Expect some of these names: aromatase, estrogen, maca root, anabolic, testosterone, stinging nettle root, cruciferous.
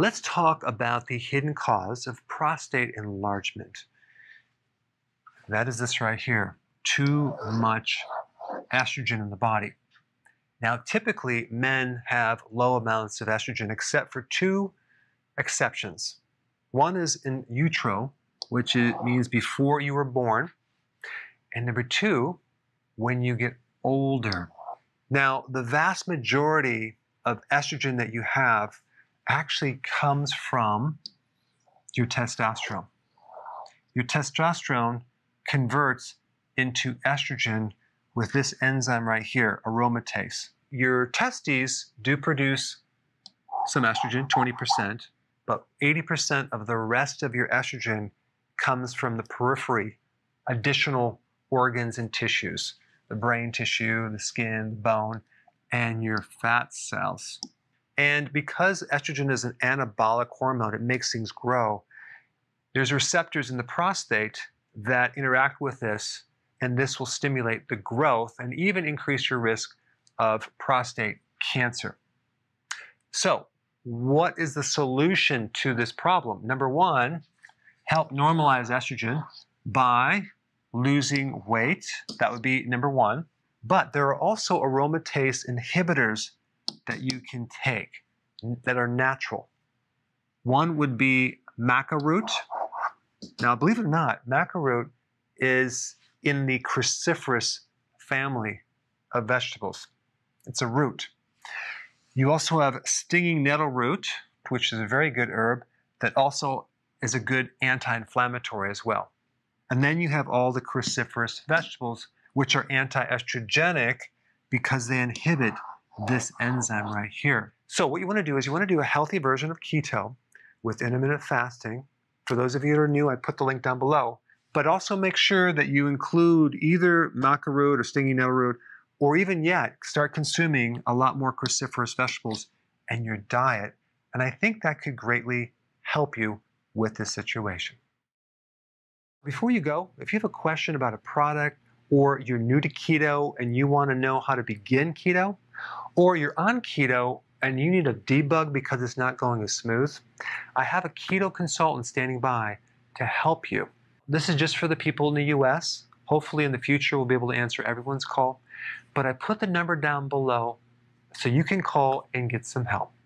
Let's talk about the hidden cause of prostate enlargement. That is this right here, too much estrogen in the body. Now, typically, men have low amounts of estrogen, except for two exceptions. One is in utero, which means before you were born. And number two, when you get older. Now, the vast majority of estrogen that you have actually comes from your testosterone. Your testosterone converts into estrogen with this enzyme right here, aromatase. Your testes do produce some estrogen, 20%, but 80% of the rest of your estrogen comes from the periphery, additional organs and tissues, the brain tissue, the skin, the bone, and your fat cells. And because estrogen is an anabolic hormone, it makes things grow, there's receptors in the prostate that interact with this, and this will stimulate the growth and even increase your risk of prostate cancer. So, what is the solution to this problem? Number one, help normalize estrogen by losing weight. That would be number one. But there are also aromatase inhibitors that you can take that are natural. One would be maca root. Now, believe it or not, maca root is in the cruciferous family of vegetables. It's a root. You also have stinging nettle root, which is a very good herb that also is a good anti-inflammatory as well. And then you have all the cruciferous vegetables, which are anti-estrogenic because they inhibit this enzyme right here. So what you want to do is you want to do a healthy version of keto with intermittent fasting. For those of you that are new, I put the link down below. But also make sure that you include either maca root or stinging nettle root, or even yet, start consuming a lot more cruciferous vegetables in your diet. And I think that could greatly help you with this situation. Before you go, if you have a question about a product, or you're new to keto and you want to know how to begin keto, or you're on keto and you need a debug because it's not going as smooth, I have a keto consultant standing by to help you. This is just for the people in the US. Hopefully in the future we'll be able to answer everyone's call. But I put the number down below so you can call and get some help.